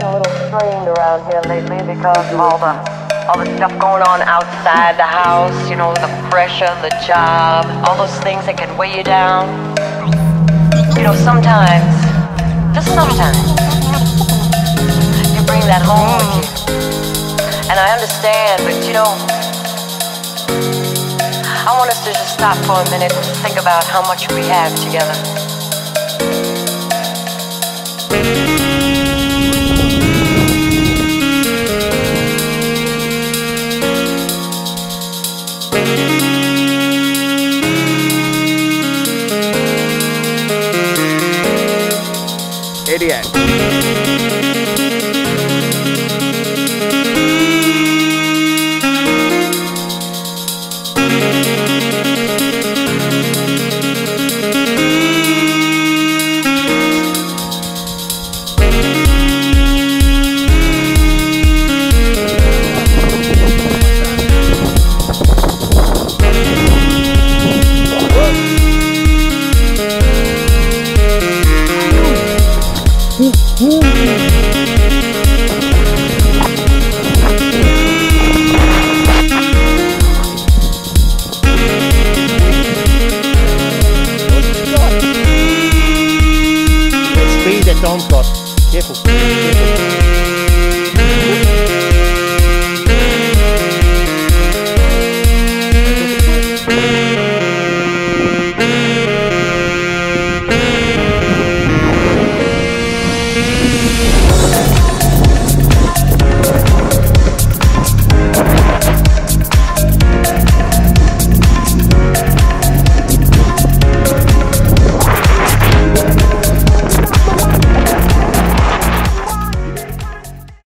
been a little strained around here lately because of all the stuff going on outside the house, you know, the pressure, the job, all those things that can weigh you down. You know, sometimes, just sometimes, you bring that home with you. And I understand, but you know, I want us to just stop for a minute and think about how much we have together. Idiot. Don't cross. Careful.